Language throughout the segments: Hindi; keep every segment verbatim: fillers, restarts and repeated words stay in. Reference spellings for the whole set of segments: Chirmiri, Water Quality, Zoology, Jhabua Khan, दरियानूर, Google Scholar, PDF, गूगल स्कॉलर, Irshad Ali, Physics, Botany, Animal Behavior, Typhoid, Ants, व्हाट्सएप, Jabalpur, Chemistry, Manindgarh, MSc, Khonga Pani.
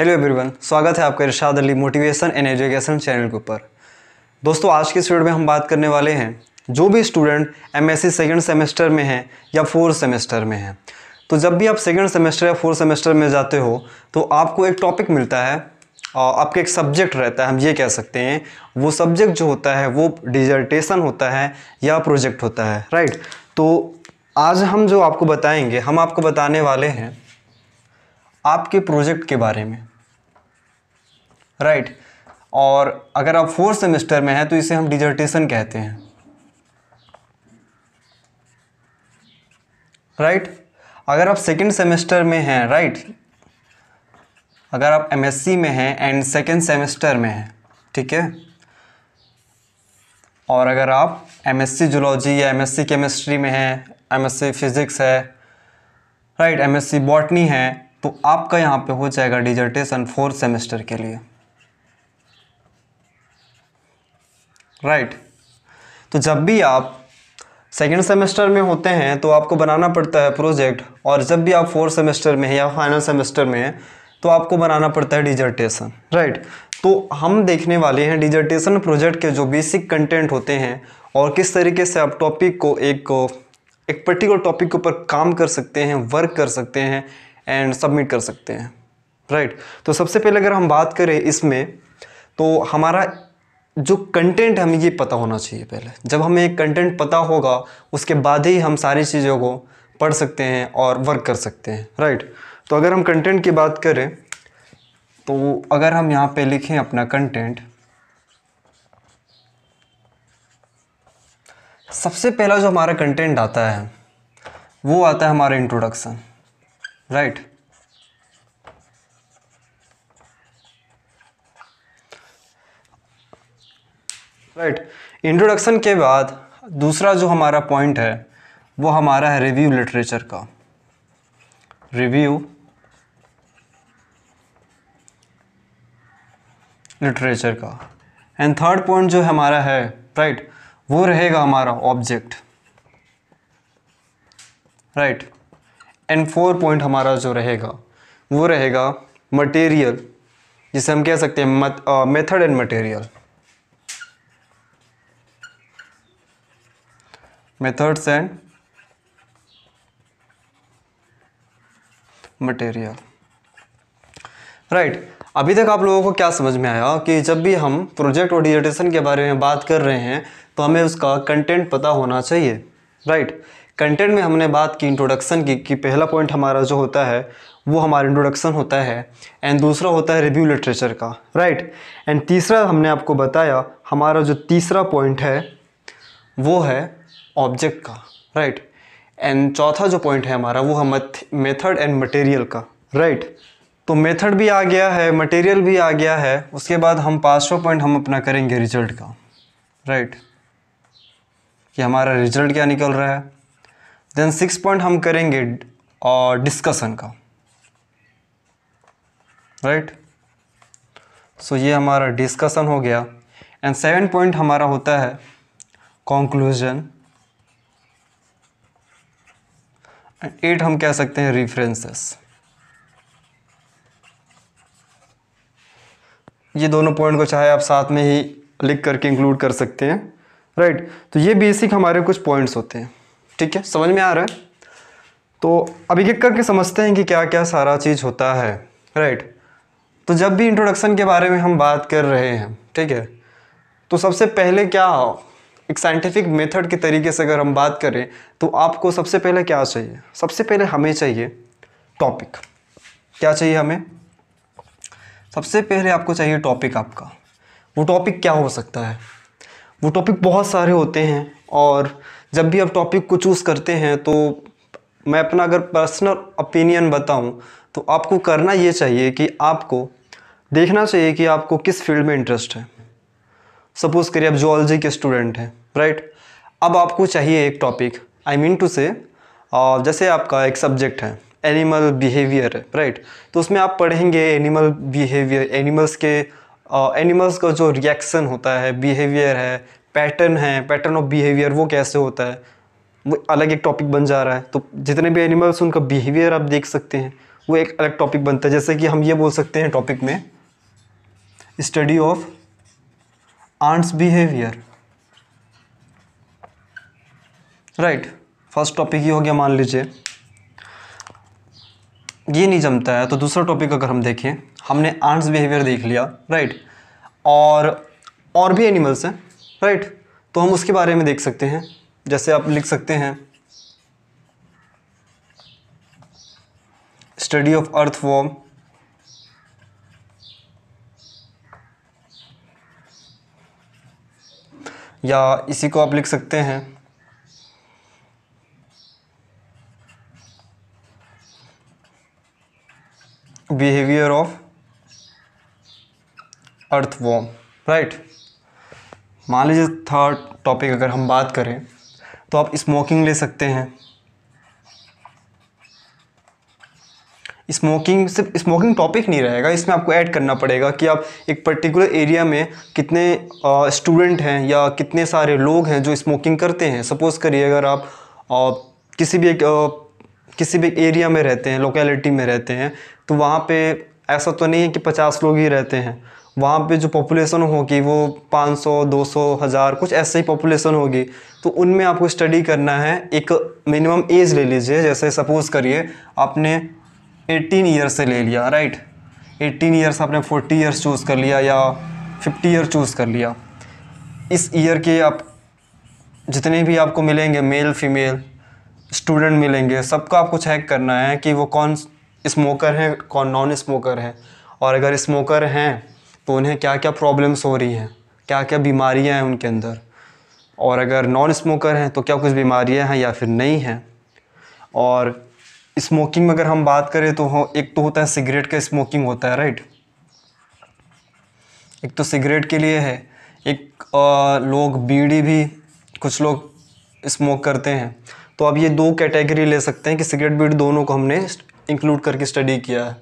हेलो एवरीवन, स्वागत है आपका Irshad Ali motivation and education channel के ऊपर। दोस्तों, आज की वीडियो में हम बात करने वाले हैं जो भी स्टूडेंट एमएससी सेकंड सेमेस्टर में हैं या फोर्थ सेमेस्टर में हैं, तो जब भी आप सेकंड सेमेस्टर या फोर्थ सेमेस्टर में जाते हो तो आपको एक टॉपिक मिलता है और आपका एक सब्जेक्ट रहता है, हम ये कह सकते हैं। वो सब्जेक्ट जो होता है वो डिजर्टेशन होता है या प्रोजेक्ट होता है, राइट। तो आज हम जो आपको बताएँगे, हम आपको बताने वाले हैं आपके प्रोजेक्ट के बारे में, राइट right. और अगर आप फोर्थ सेमेस्टर में हैं तो इसे हम डिजर्टेशन कहते हैं, राइट right. अगर आप सेकंड सेमेस्टर में हैं, राइट right. अगर आप एमएससी में हैं एंड सेकंड सेमेस्टर में हैं, ठीक है। और अगर आप एमएससी जूलॉजी या एमएससी केमिस्ट्री में हैं, एमएससी फिजिक्स है, राइट right. एमएससी बॉटनी है, तो आपका यहाँ पे हो जाएगा डिजर्टेशन फोर्थ सेमेस्टर के लिए, राइट right. तो जब भी आप सेकेंड सेमेस्टर में होते हैं तो आपको बनाना पड़ता है प्रोजेक्ट, और जब भी आप फोर्थ सेमेस्टर में हैं या फाइनल सेमेस्टर में हैं तो आपको बनाना पड़ता है डिजर्टेशन, राइट right. तो हम देखने वाले हैं डिजर्टेशन प्रोजेक्ट के जो बेसिक कंटेंट होते हैं और किस तरीके से आप टॉपिक को एक एक पर्टिकुलर टॉपिक के ऊपर काम कर सकते हैं, वर्क कर सकते हैं एंड सबमिट कर सकते हैं, राइट right. तो सबसे पहले अगर हम बात करें इसमें, तो हमारा जो कंटेंट हमें ये पता होना चाहिए पहले। जब हमें एक कंटेंट पता होगा उसके बाद ही हम सारी चीज़ों को पढ़ सकते हैं और वर्क कर सकते हैं, राइट right. तो अगर हम कंटेंट की बात करें तो अगर हम यहाँ पे लिखें अपना कंटेंट, सबसे पहला जो हमारा कंटेंट आता है वो आता है हमारा introduction, right right. Right right. Introduction के बाद दूसरा जो हमारा पॉइंट है वो हमारा है रिव्यू लिटरेचर का, रिव्यू लिटरेचर का। एंड थर्ड पॉइंट जो हमारा है, राइट right, वो रहेगा हमारा object, right right. And four point हमारा जो रहेगा वो रहेगा मटेरियल, जिसे हम कह सकते हैं method and material, methods and material, right. अभी तक आप लोगों को क्या समझ में आया कि जब भी हम प्रोजेक्ट और डिजर्टेशन के बारे में बात कर रहे हैं तो हमें उसका कंटेंट पता होना चाहिए, राइट right. कंटेंट में हमने बात की इंट्रोडक्शन की कि पहला पॉइंट हमारा जो होता है वो हमारा इंट्रोडक्शन होता है, एंड दूसरा होता है रिव्यू लिटरेचर का, राइट right? एंड तीसरा हमने आपको बताया, हमारा जो तीसरा पॉइंट है वो है ऑब्जेक्ट का, राइट right? एंड चौथा जो पॉइंट है हमारा वो है मेथड एंड मटेरियल का, राइट right? तो मेथड भी आ गया है, मटेरियल भी आ गया है। उसके बाद हम पाँचवा पॉइंट हम अपना करेंगे रिजल्ट का, राइट right? कि हमारा रिजल्ट क्या निकल रहा है। देन सिक्स पॉइंट हम करेंगे और डिस्कशन का, राइट right? सो so ये हमारा डिस्कशन हो गया। एंड सेवन पॉइंट हमारा होता है कंक्लूजन, एंड एट हम कह सकते हैं रेफरेंसेस। ये दोनों पॉइंट को चाहे आप साथ में ही लिख करके इंक्लूड कर सकते हैं, राइट right? तो ये बेसिक हमारे कुछ पॉइंट्स होते हैं, ठीक है, समझ में आ रहा है। तो अभी एक करके समझते हैं कि क्या क्या सारा चीज़ होता है, राइट right. तो जब भी इंट्रोडक्शन के बारे में हम बात कर रहे हैं, ठीक है, तो सबसे पहले क्या, एक साइंटिफिक मेथड के तरीके से अगर हम बात करें तो आपको सबसे पहले क्या चाहिए, सबसे पहले हमें चाहिए टॉपिक। क्या चाहिए हमें? सबसे पहले आपको चाहिए टॉपिक आपका। वो टॉपिक क्या हो सकता है? वो टॉपिक बहुत सारे होते हैं, और जब भी आप टॉपिक को चूज़ करते हैं तो मैं अपना अगर पर्सनल ओपिनियन बताऊं तो आपको करना ये चाहिए कि आपको देखना चाहिए कि आपको किस फील्ड में इंटरेस्ट है। सपोज़ करिए आप जूलॉजी के स्टूडेंट हैं, राइट। अब आपको चाहिए एक टॉपिक, आई मीन टू से जैसे आपका एक सब्जेक्ट है एनिमल बिहेवियर है, राइट, तो उसमें आप पढ़ेंगे एनिमल बिहेवियर, एनिमल्स के एनिमल्स uh, का जो रिएक्शन होता है, बिहेवियर है, पैटर्न है, पैटर्न ऑफ बिहेवियर वो कैसे होता है, वो अलग एक टॉपिक बन जा रहा है। तो जितने भी एनिमल्स उनका बिहेवियर आप देख सकते हैं, वो एक अलग टॉपिक बनता है। जैसे कि हम ये बोल सकते हैं टॉपिक में study of ants behaviour, right. First topic ये हो गया, मान लीजिए ये नहीं जमता है तो दूसरा टॉपिक अगर हम देखें, हमने आंट्स बिहेवियर देख लिया, राइट, और और भी एनिमल्स हैं, राइट, तो हम उसके बारे में देख सकते हैं। जैसे आप लिख सकते हैं स्टडी ऑफ अर्थवॉर्म, या इसी को आप लिख सकते हैं बिहेवियर ऑफ अर्थवॉर्म, राइट। मान लीजिए थर्ड टॉपिक अगर हम बात करें तो आप स्मोकिंग ले सकते हैं। स्मोकिंग सिर्फ स्मोकिंग टॉपिक नहीं रहेगा, इसमें आपको ऐड करना पड़ेगा कि आप एक पर्टिकुलर एरिया में कितने स्टूडेंट हैं या कितने सारे लोग हैं जो स्मोकिंग करते हैं। सपोज़ करिए अगर आप आ, किसी भी एक आ, किसी भी एरिया में रहते हैं, लोकेलिटी में रहते हैं, तो वहाँ पे ऐसा तो नहीं है कि पचास लोग ही रहते हैं, वहाँ पे जो पॉपुलेशन होगी वो पाँच सौ, दो सौ, हज़ार कुछ ऐसे ही पॉपुलेशन होगी। तो उनमें आपको स्टडी करना है। एक मिनिमम एज ले लीजिए, जैसे सपोज़ करिए आपने अठारह ईयर्स से ले लिया, राइट, अठारह ईयर्स आपने चालीस ईयर्स चूज़ कर लिया या पचास ईयर चूज़ कर लिया। इस ईयर के आप जितने भी आपको मिलेंगे मेल फीमेल स्टूडेंट मिलेंगे, सबका आपको चेक करना है कि वो कौन स्मोकर हैं कौन नॉन स्मोकर हैं, और अगर स्मोकर हैं तो उन्हें क्या क्या प्रॉब्लम्स हो रही हैं, क्या क्या बीमारियां हैं उनके अंदर, और अगर नॉन स्मोकर हैं तो क्या कुछ बीमारियां हैं या फिर नहीं हैं। और स्मोकिंग में अगर हम बात करें तो हो, एक तो होता है सिगरेट का स्मोकिंग होता है, राइट, एक तो सिगरेट के लिए है, एक आ, लोग बीड़ी भी कुछ लोग स्मोक करते हैं। तो अब ये दो कैटेगरी ले सकते हैं कि सिगरेट बीड़ी दोनों को हमने इंक्लूड करके स्टडी किया है।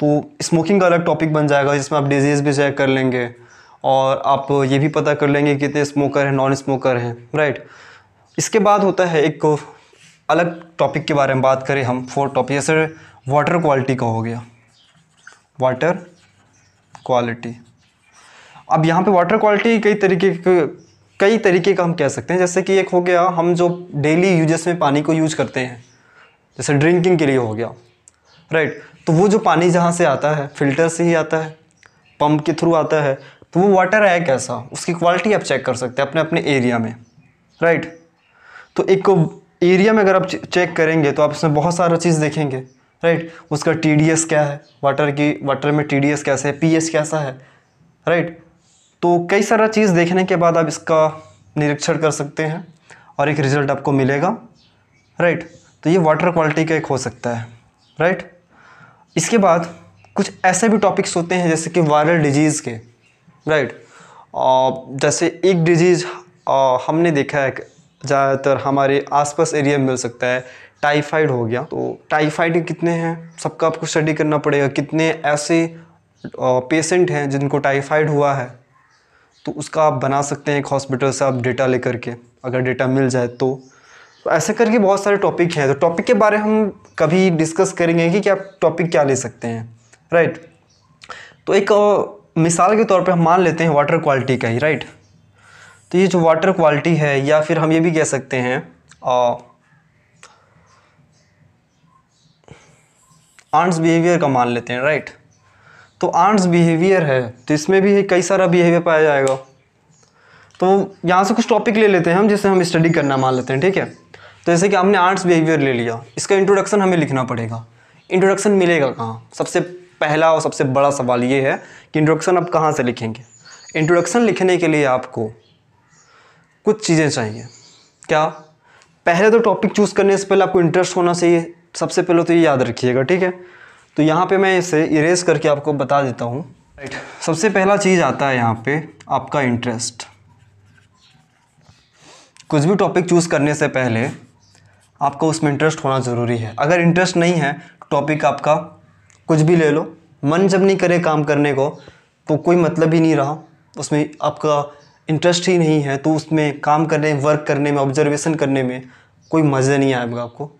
तो स्मोकिंग का अलग टॉपिक बन जाएगा जिसमें आप डिजीज़ भी चेक कर लेंगे और आप ये भी पता कर लेंगे कितने स्मोकर हैं नॉन स्मोकर हैं, राइट। इसके बाद होता है एक अलग टॉपिक के बारे में बात करें हम, फोर्थ टॉपिक जैसे वाटर क्वालिटी का हो गया, वाटर क्वालिटी। अब यहाँ पर वाटर क्वालिटी कई तरीके के कई तरीके का हम कह सकते हैं। जैसे कि एक हो गया हम जो डेली यूजेस में पानी को यूज करते हैं, जैसे ड्रिंकिंग के लिए हो गया, राइट, तो वो जो पानी जहाँ से आता है फिल्टर से ही आता है, पंप के थ्रू आता है, तो वो वाटर है कैसा, उसकी क्वालिटी आप चेक कर सकते हैं अपने अपने एरिया में, राइट। तो एक एरिया में अगर आप चेक करेंगे तो आप उसमें बहुत सारा चीज़ देखेंगे, राइट, उसका टी डी एस क्या है, वाटर की वाटर में टी डी एस कैसा है, पी एच कैसा है, राइट। तो कई सारा चीज़ देखने के बाद आप इसका निरीक्षण कर सकते हैं और एक रिज़ल्ट आपको मिलेगा, राइट। तो ये वाटर क्वालिटी का एक हो सकता है, राइट। इसके बाद कुछ ऐसे भी टॉपिक्स होते हैं जैसे कि वायरल डिजीज़ के, राइट। जैसे एक डिजीज़ हमने देखा है ज़्यादातर हमारे आसपास एरिया में मिल सकता है, टाइफाइड हो गया। तो टाइफाइड कितने हैं सबका आपको स्टडी करना पड़ेगा, कितने ऐसे पेशेंट हैं जिनको टाइफाइड हुआ है, तो उसका आप बना सकते हैं एक हॉस्पिटल से आप डेटा लेकर के, अगर डेटा मिल जाए तो, तो ऐसे करके बहुत सारे टॉपिक हैं। तो टॉपिक के बारे में हम कभी डिस्कस करेंगे कि क्या टॉपिक क्या ले सकते हैं, राइट। तो एक मिसाल के तौर पे हम मान लेते हैं वाटर क्वालिटी का ही, राइट। तो ये जो वाटर क्वालिटी है, या फिर हम ये भी कह सकते हैं आंट्स बिहेवियर का मान लेते हैं, राइट। तो आंट्स बिहेवियर है तो इसमें भी कई सारा बिहेवियर पाया जाएगा। तो यहाँ से कुछ टॉपिक ले लेते हैं हम जिसे हम स्टडी करना मान लेते हैं, ठीक है। तो जैसे कि हमने आंट्स बिहेवियर ले लिया, इसका इंट्रोडक्शन हमें लिखना पड़ेगा। इंट्रोडक्शन मिलेगा कहाँ, सबसे पहला और सबसे बड़ा सवाल ये है कि इंट्रोडक्शन आप कहाँ से लिखेंगे। इंट्रोडक्शन लिखने के लिए आपको कुछ चीज़ें चाहिए। क्या, पहले तो टॉपिक चूज़ करने से पहले आपको इंटरेस्ट होना चाहिए, सबसे पहले तो ये याद रखिएगा, ठीक है। तो यहाँ पे मैं इसे इरेज करके आपको बता देता हूँ, राइट। सबसे पहला चीज़ आता है यहाँ पे आपका इंटरेस्ट। कुछ भी टॉपिक चूज़ करने से पहले आपका उसमें इंटरेस्ट होना ज़रूरी है। अगर इंटरेस्ट नहीं है टॉपिक आपका कुछ भी ले लो, मन जब नहीं करे काम करने को तो कोई मतलब ही नहीं रहा, उसमें आपका इंटरेस्ट ही नहीं है तो उसमें काम करने वर्क करने में ऑब्जर्वेशन करने में कोई मज़ा नहीं आएगा आपको,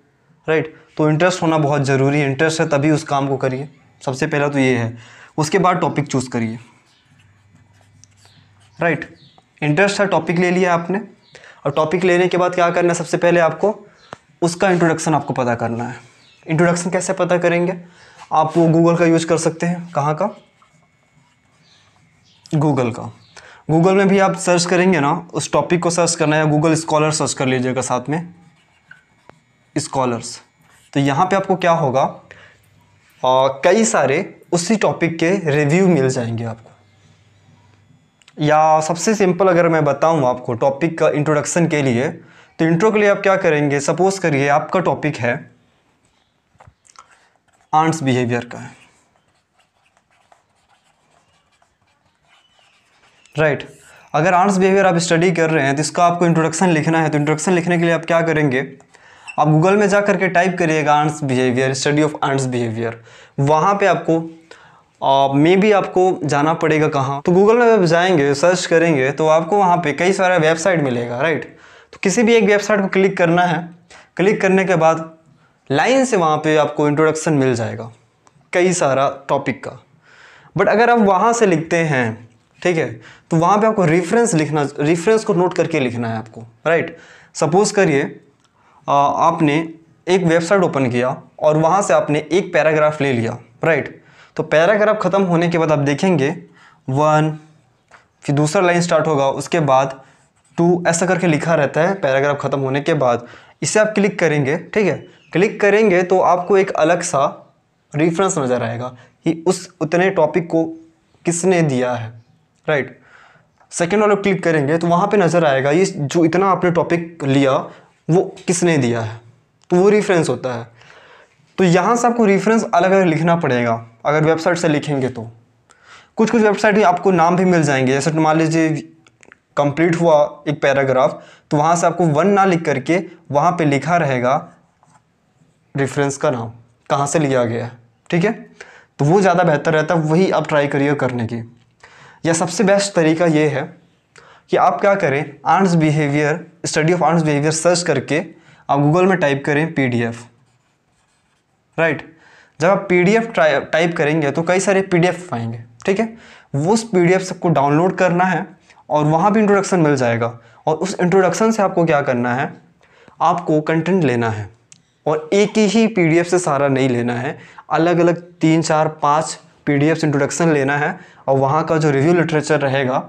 राइट। तो इंटरेस्ट होना बहुत ज़रूरी है, इंटरेस्ट है तभी उस काम को करिए, सबसे पहला तो ये है। उसके बाद टॉपिक चूज़ करिए, राइट। इंटरेस्ट है, टॉपिक ले लिया आपने, और टॉपिक लेने के बाद क्या करना है, सबसे पहले आपको उसका इंट्रोडक्शन आपको पता करना है। इंट्रोडक्शन कैसे पता करेंगे, आप वो गूगल का यूज कर सकते हैं। कहाँ का? गूगल का। गूगल में भी आप सर्च करेंगे ना, उस टॉपिक को सर्च करना है, गूगल स्कॉलर सर्च कर लीजिएगा साथ में, स्कॉलर्स। तो यहाँ पे आपको क्या होगा, आ, कई सारे उसी टॉपिक के रिव्यू मिल जाएंगे आपको। या सबसे सिंपल अगर मैं बताऊँ आपको टॉपिक का इंट्रोडक्शन के लिए, तो इंट्रो के लिए आप क्या करेंगे, सपोज करिए आपका टॉपिक है आंट्स बिहेवियर का है, राइट। अगर आंट्स बिहेवियर आप स्टडी कर रहे हैं तो इसका आपको इंट्रोडक्शन लिखना है। तो इंट्रोडक्शन लिखने के लिए आप क्या करेंगे, आप गूगल में जा करके टाइप करिएगा ants behaviour, study of ants behaviour. वहाँ पे आपको मे बी आपको जाना पड़ेगा कहाँ, तो गूगल में जाएंगे, सर्च करेंगे, तो आपको वहाँ पे कई सारा वेबसाइट मिलेगा, राइट। तो किसी भी एक वेबसाइट को क्लिक करना है। क्लिक करने के बाद लाइन से वहाँ पे आपको इंट्रोडक्शन मिल जाएगा कई सारा टॉपिक का। बट अगर आप वहाँ से लिखते हैं, ठीक है, तो वहाँ पे आपको रेफरेंस लिखना, रेफरेंस को नोट करके लिखना है आपको, राइट। सपोज़ करिए आपने एक वेबसाइट ओपन किया और वहाँ से आपने एक पैराग्राफ ले लिया, राइट। तो पैराग्राफ ख़त्म होने के बाद आप देखेंगे वन, फिर दूसरा लाइन स्टार्ट होगा, उसके बाद टू, ऐसा करके लिखा रहता है पैराग्राफ ख़त्म होने के बाद। इसे आप क्लिक करेंगे, ठीक है। क्लिक करेंगे तो आपको एक अलग सा रेफरेंस नज़र आएगा कि उस उतने टॉपिक को किसने दिया है, राइट। सेकेंड वाला क्लिक करेंगे तो वहाँ पे नज़र आएगा ये जो इतना आपने टॉपिक लिया वो किसने दिया है, तो वो रेफरेंस होता है। तो यहाँ से आपको रेफरेंस अलग अलग लिखना पड़ेगा अगर वेबसाइट से लिखेंगे तो। कुछ कुछ वेबसाइट में आपको नाम भी मिल जाएंगे, जैसे मान लीजिए कंप्लीट हुआ एक पैराग्राफ, तो वहाँ से आपको वन ना लिख करके वहाँ पर लिखा रहेगा रेफरेंस का नाम, कहाँ से लिया गया है, ठीक है। तो वो ज़्यादा बेहतर रहता है, वही आप ट्राई करिए करने की। या सबसे बेस्ट तरीका ये है कि आप क्या करें, ants behaviour, study of ants behaviour search करके आप गूगल में टाइप करें पीडीएफ, राइट। जब आप पीडीएफ टाइप करेंगे तो कई सारे पीडीएफ पाएंगे, ठीक है। वो उस पीडीएफ सबको डाउनलोड करना है और वहाँ भी इंट्रोडक्शन मिल जाएगा। और उस इंट्रोडक्शन से आपको क्या करना है, आपको कंटेंट लेना है, और एक ही पीडीएफ से सारा नहीं लेना है, अलग अलग तीन चार पाँच पीडीएफ से इंट्रोडक्शन लेना है। और वहाँ का जो रिव्यू लिटरेचर रहेगा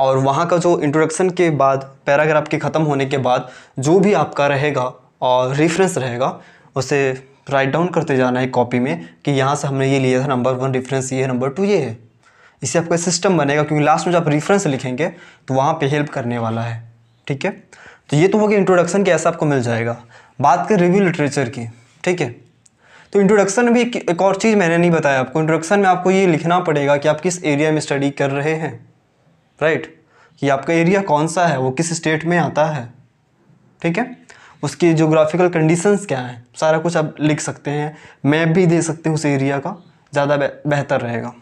और वहाँ का जो इंट्रोडक्शन के बाद पैराग्राफ के ख़त्म होने के बाद जो भी आपका रहेगा और रेफरेंस रहेगा, उसे राइट डाउन करते जाना है कॉपी में कि यहाँ से हमने ये लिया था, नंबर वन रेफरेंस ये है, नंबर टू ये है। इससे आपका सिस्टम बनेगा, क्योंकि लास्ट में जब आप रेफरेंस लिखेंगे तो वहाँ पर हेल्प करने वाला है, ठीक है। तो ये तो होगा इंट्रोडक्शन के, ऐसा आपको मिल जाएगा। बात करें रिव्यू लिटरेचर की, ठीक है। तो इंट्रोडक्शन में भी एक, एक और चीज़ मैंने नहीं बताया आपको। इंट्रोडक्शन में आपको ये लिखना पड़ेगा कि आप किस एरिया में स्टडी कर रहे हैं, राइट, कि आपका एरिया कौन सा है, वो किस स्टेट में आता है, ठीक है, उसकी ज्योग्राफिकल कंडीशंस क्या हैं, सारा कुछ आप लिख सकते हैं। मैप भी दे सकते हैं उस एरिया का, ज़्यादा बेहतर रहेगा।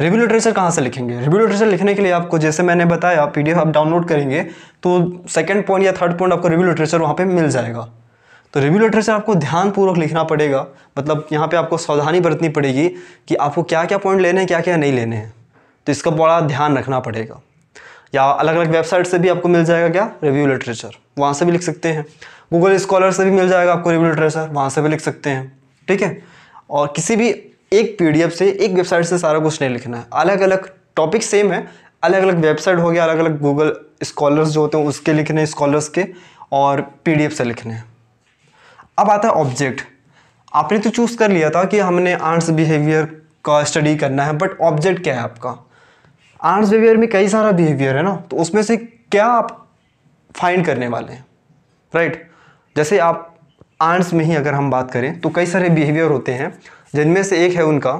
रिव्यू लिटरेचर कहाँ से लिखेंगे, रिव्यू लिटरेचर लिखने के लिए आपको, जैसे मैंने बताया, पी डी एफ आप डाउनलोड करेंगे तो सेकेंड पॉइंट या थर्ड पॉइंट आपको रिव्यू लिटरेचर वहाँ पर मिल जाएगा। तो रिव्यू लिटरेचर आपको ध्यानपूर्वक लिखना पड़ेगा, मतलब यहाँ पे आपको सावधानी बरतनी पड़ेगी कि आपको क्या क्या पॉइंट लेने हैं, क्या क्या नहीं लेने हैं, तो इसका बड़ा ध्यान रखना पड़ेगा। या अलग अलग वेबसाइट से भी आपको मिल जाएगा क्या, रिव्यू लिटरेचर, वहाँ से भी लिख सकते हैं। गूगल स्कॉलर से भी मिल जाएगा आपको रिव्यू लिटरेचर, वहाँ से भी लिख सकते हैं, ठीक है। और किसी भी एक पी डी एफ से, एक वेबसाइट से सारा कुछ नहीं लिखना है। अलग अलग टॉपिक सेम है, अलग अलग वेबसाइट हो गया, अलग अलग गूगल स्कॉलर्स जो होते हैं उसके लिखने, स्कॉलर्स के, और पी डी एफ से लिखने हैं। अब आता है ऑब्जेक्ट। आपने तो चूज़ कर लिया था कि हमने आंट्स बिहेवियर का स्टडी करना है, बट ऑब्जेक्ट क्या है आपका? आंट्स बिहेवियर में कई सारा बिहेवियर है ना, तो उसमें से क्या आप फाइंड करने वाले हैं, राइट। जैसे आप आंट्स में ही अगर हम बात करें तो कई सारे बिहेवियर होते हैं, जिनमें से एक है उनका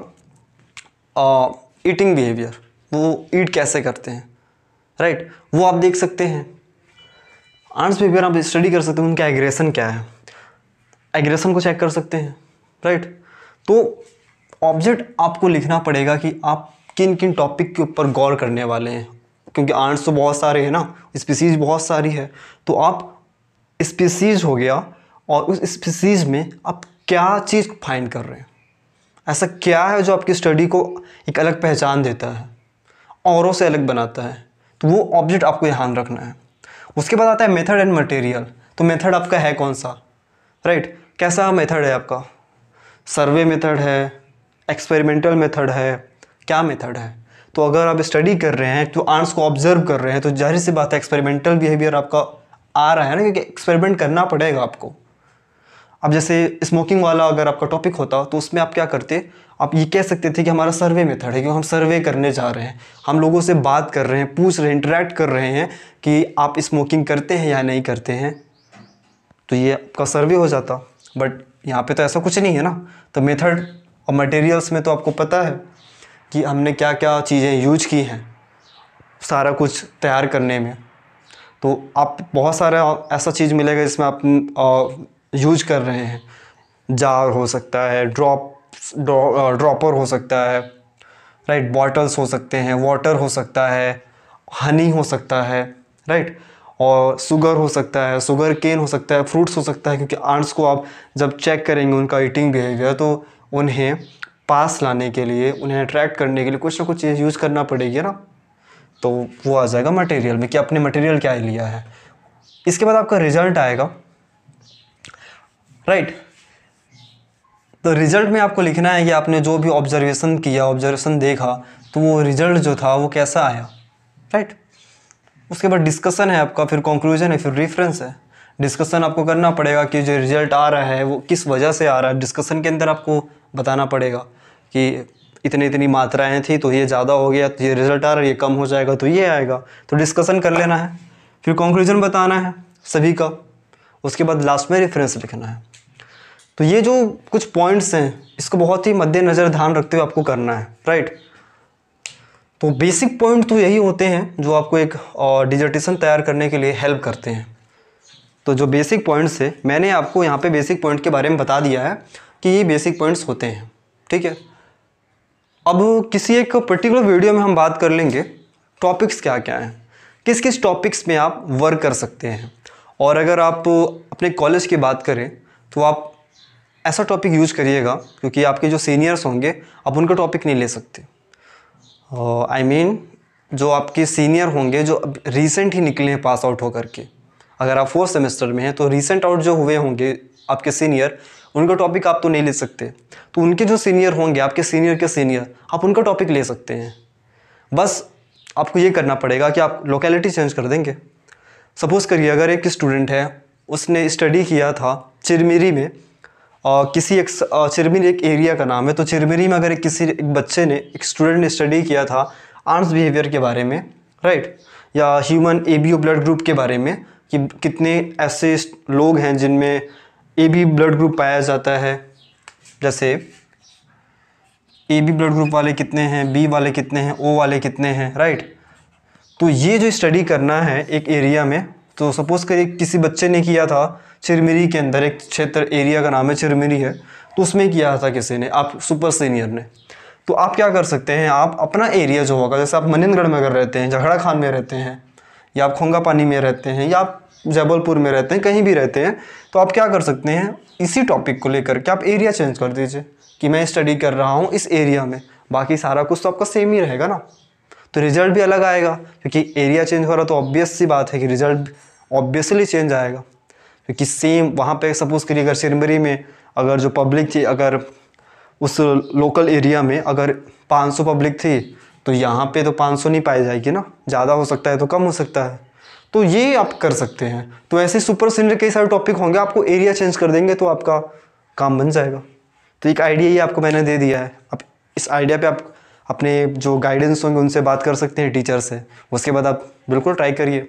ईटिंग बिहेवियर, वो ईट कैसे करते हैं, राइट, वो आप देख सकते हैं। आंट्स बिहेवियर आप स्टडी कर सकते हैं, उनका एग्रेशन क्या है, एग्रेशन को चेक कर सकते हैं, राइट। तो ऑब्जेक्ट आपको लिखना पड़ेगा कि आप किन किन टॉपिक के ऊपर गौर करने वाले हैं, क्योंकि आंट्स तो बहुत सारे हैं ना, स्पीसीज बहुत सारी है। तो आप स्पीसीज हो गया और उस स्पीसीज़ में आप क्या चीज़ फाइंड कर रहे हैं, ऐसा क्या है जो आपकी स्टडी को एक अलग पहचान देता है, औरों से अलग बनाता है। तो वो ऑब्जेक्ट आपको ध्यान रखना है। उसके बाद आता है मेथड एंड मटेरियल। तो मेथड आपका है कौन सा, राइट right? कैसा मेथड है आपका, सर्वे मेथड है, एक्सपेरिमेंटल मेथड है, क्या मेथड है। तो अगर आप स्टडी कर रहे हैं तो आंट्स को ऑब्जर्व कर रहे हैं तो जाहिर सी बात है एक्सपेरिमेंटल बिहेवियर आपका आ रहा है ना, क्योंकि एक्सपेरिमेंट करना पड़ेगा आपको। अब जैसे स्मोकिंग वाला अगर आपका टॉपिक होता तो उसमें आप क्या करते, आप ये कह सकते थे कि हमारा सर्वे मेथड है, क्योंकि हम सर्वे करने जा रहे हैं, हम लोगों से बात कर रहे हैं, पूछ रहे हैं, इंटरेक्ट कर रहे हैं कि आप स्मोकिंग करते हैं या नहीं करते हैं, तो ये आपका सर्वे हो जाता। बट यहाँ पे तो ऐसा कुछ नहीं है ना। तो मेथड और मटेरियल्स में तो आपको पता है कि हमने क्या क्या चीज़ें यूज की हैं सारा कुछ तैयार करने में। तो आप बहुत सारा ऐसा चीज़ मिलेगा जिसमें आप यूज कर रहे हैं, जार हो सकता है, ड्रॉप ड्रॉपर हो सकता है, राइट, बॉटल्स हो सकते हैं, वाटर हो सकता है, हनी हो सकता है, राइट, और शुगर हो सकता है, शुगर केन हो सकता है, फ्रूट्स हो सकता है। क्योंकि आंट्स को आप जब चेक करेंगे उनका ईटिंग बिहेवियर तो उन्हें पास लाने के लिए, उन्हें अट्रैक्ट करने के लिए कुछ ना कुछ चीज़ यूज़ करना पड़ेगी ना। तो वो आ जाएगा मटेरियल में कि आपने मटेरियल क्या लिया है। इसके बाद आपका रिजल्ट आएगा, राइट right. तो रिज़ल्ट में आपको लिखना है कि आपने जो भी ऑब्जर्वेशन किया, ऑब्जर्वेशन देखा, तो वो रिज़ल्ट जो था वो कैसा आया, राइट right. उसके बाद डिस्कशन है आपका, फिर कंक्लूजन है, फिर रेफरेंस है। डिस्कशन आपको करना पड़ेगा कि जो रिज़ल्ट आ रहा है वो किस वजह से आ रहा है। डिस्कशन के अंदर आपको बताना पड़ेगा कि इतनी इतनी मात्राएँ थी तो ये ज़्यादा हो गया तो ये रिज़ल्ट आ रहा है, ये कम हो जाएगा तो ये आएगा। तो डिस्कशन कर लेना है, फिर कंक्लूजन बताना है सभी का, उसके बाद लास्ट में रेफरेंस लिखना है। तो ये जो कुछ पॉइंट्स हैं इसको बहुत ही मद्देनज़र ध्यान रखते हुए आपको करना है, राइट। तो बेसिक पॉइंट तो यही होते हैं जो आपको एक डिसर्टेशन तैयार करने के लिए हेल्प करते हैं। तो जो बेसिक पॉइंट्स है, मैंने आपको यहाँ पे बेसिक पॉइंट के बारे में बता दिया है कि ये बेसिक पॉइंट्स होते हैं, ठीक है। अब किसी एक पर्टिकुलर वीडियो में हम बात कर लेंगे टॉपिक्स क्या क्या हैं, किस किस टॉपिक्स में आप वर्क कर सकते हैं। और अगर आप अपने कॉलेज की बात करें तो आप ऐसा टॉपिक यूज करिएगा क्योंकि आपके जो सीनियर्स होंगे आप उनका टॉपिक नहीं ले सकते। I uh, mean I mean, जो आपके सीनियर होंगे जो अब रिसेंट ही निकले हैं पास आउट होकर के, अगर आप फोर्थ सेमेस्टर में हैं तो रिसेंट आउट जो हुए होंगे आपके सीनियर, उनका टॉपिक आप तो नहीं ले सकते। तो उनके जो सीनियर होंगे, आपके सीनियर के सीनियर, आप उनका टॉपिक ले सकते हैं। बस आपको ये करना पड़ेगा कि आप लोकेलिटी चेंज कर देंगे। सपोज़ करिए अगर एक स्टूडेंट है, उसने स्टडी किया था चिरमिरी में, और किसी एक चिरमिरी एक एरिया का नाम है, तो चिरमिरी में अगर किसी एक बच्चे ने, एक स्टूडेंट ने स्टडी किया था आर्म्स बिहेवियर के बारे में, राइट, या human A B O blood group के बारे में कि कितने ऐसे लोग हैं जिनमें ए बी ब्लड ग्रुप पाया जाता है, जैसे ए बी ब्लड ग्रुप वाले कितने हैं, बी वाले कितने हैं, ओ वाले कितने हैं, राइट। तो ये जो स्टडी करना है एक एरिया में, तो सपोज़ करिए किसी बच्चे ने किया था चिरमिरी के अंदर, एक क्षेत्र एरिया का नाम है चिरमिरी है, तो उसमें किया था किसी ने, आप सुपर सीनियर ने, तो आप क्या कर सकते हैं, आप अपना एरिया जो होगा, जैसे आप मनिंदगढ़ में अगर रहते हैं, झगड़ा खान में रहते हैं, या आप खोंगा पानी में रहते हैं, या आप जबलपुर में रहते हैं, कहीं भी रहते हैं, तो आप क्या कर सकते हैं, इसी टॉपिक को लेकर के आप एरिया चेंज कर दीजिए कि मैं स्टडी कर रहा हूँ इस एरिया में, बाकी सारा कुछ तो आपका सेम ही रहेगा ना। तो रिजल्ट भी अलग आएगा क्योंकि एरिया चेंज हो रहा, तो ऑब्वियस सी बात है कि रिजल्ट ऑब्वियसली चेंज आएगा क्योंकि सेम वहाँ पे सपोज़ करिए अगर चिरमिरी में अगर जो पब्लिक थी, अगर उस लोकल एरिया में अगर पाँच सौ पब्लिक थी तो यहाँ पे तो पाँच सौ नहीं पाई जाएगी ना, ज़्यादा हो सकता है तो कम हो सकता है। तो ये आप कर सकते हैं। तो ऐसे सुपर सीनियर कई सारे टॉपिक होंगे, आपको एरिया चेंज कर देंगे तो आपका काम बन जाएगा। तो एक आइडिया ये आपको मैंने दे दिया है, अब इस आइडिया पर आप अपने जो गाइडेंस होंगे उनसे बात कर सकते हैं, टीचर से। उसके बाद आप बिल्कुल ट्राई करिए,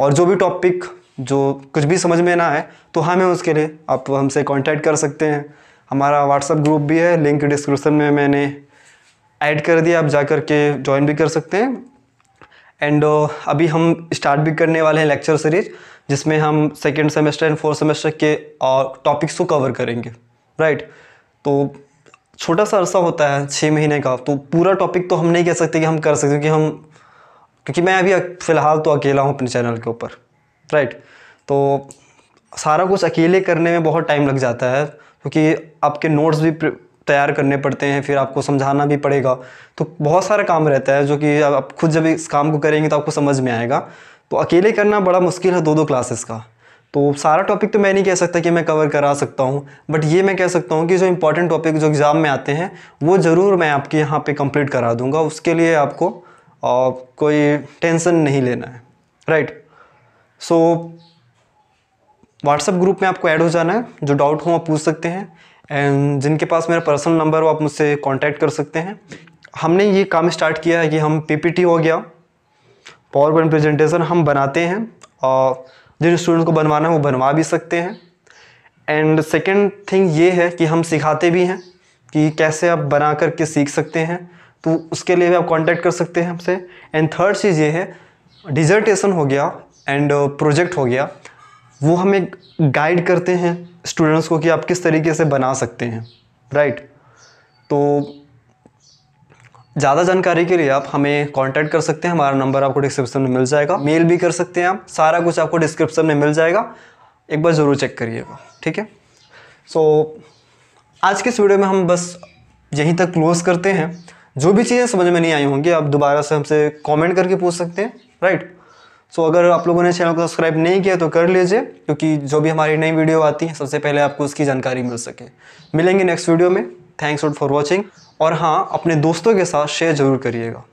और जो भी टॉपिक जो कुछ भी समझ में ना आए तो हमें उसके लिए आप हमसे कांटेक्ट कर सकते हैं। हमारा व्हाट्सएप ग्रुप भी है, लिंक डिस्क्रिप्शन में मैंने ऐड कर दिया, आप जा कर के ज्वाइन भी कर सकते हैं। एंड अभी हम स्टार्ट भी करने वाले हैं लेक्चर सीरीज, जिसमें हम second semester and fourth semester के टॉपिक्स को कवर करेंगे, राइट। तो छोटा सा अरसा होता है छः महीने का, तो पूरा टॉपिक तो हम नहीं कह सकते कि हम कर सकते, क्योंकि हम क्योंकि मैं अभी फ़िलहाल तो अकेला हूँ अपने चैनल के ऊपर, राइट। तो सारा कुछ अकेले करने में बहुत टाइम लग जाता है, क्योंकि आपके नोट्स भी तैयार करने पड़ते हैं, फिर आपको समझाना भी पड़ेगा, तो बहुत सारा काम रहता है जो कि आप खुद जब इस काम को करेंगे तो आपको समझ में आएगा। तो अकेले करना बड़ा मुश्किल है दो दो क्लासेस का। तो सारा टॉपिक तो मैं नहीं कह सकता कि मैं कवर करा सकता हूँ, बट ये मैं कह सकता हूँ कि जो इम्पोर्टेंट टॉपिक जो एग्ज़ाम में आते हैं वो ज़रूर मैं आपके यहाँ पे कंप्लीट करा दूँगा। उसके लिए आपको आ, कोई टेंशन नहीं लेना है, राइट। सो व्हाट्सएप ग्रुप में आपको ऐड हो जाना है, जो डाउट हो आप पूछ सकते हैं, एंड जिनके पास मेरा पर्सनल नंबर हो आप मुझसे कॉन्टैक्ट कर सकते हैं। हमने ये काम स्टार्ट किया है कि हम पी पी टी हो गया, पावर पॉइंट प्रेजेंटेशन हम बनाते हैं, और जिन स्टूडेंट को बनवाना है वो बनवा भी सकते हैं। एंड सेकेंड थिंग ये है कि हम सिखाते भी हैं कि कैसे आप बना करके सीख सकते हैं, तो उसके लिए भी आप कांटेक्ट कर सकते हैं हमसे। एंड थर्ड चीज़ ये है, डिजर्टेशन हो गया एंड प्रोजेक्ट हो गया, वो हमें गाइड करते हैं स्टूडेंट्स को कि आप किस तरीके से बना सकते हैं, राइट। तो ज़्यादा जानकारी के लिए आप हमें कांटेक्ट कर सकते हैं, हमारा नंबर आपको डिस्क्रिप्शन में मिल जाएगा, मेल भी कर सकते हैं आप, सारा कुछ आपको डिस्क्रिप्शन में मिल जाएगा, एक बार ज़रूर चेक करिएगा, ठीक है। सो आज के इस वीडियो में हम बस यहीं तक क्लोज करते हैं। जो भी चीज़ें समझ में नहीं आई होंगी आप दोबारा से हमसे कॉमेंट करके पूछ सकते हैं, राइट। सो अगर आप लोगों ने चैनल को सब्सक्राइब नहीं किया तो कर लीजिए, क्योंकि जो भी हमारी नई वीडियो आती है सबसे पहले आपको उसकी जानकारी मिल सके। मिलेंगे नेक्स्ट वीडियो में, थैंक्स फॉर वॉचिंग। और हाँ, अपने दोस्तों के साथ शेयर ज़रूर करिएगा।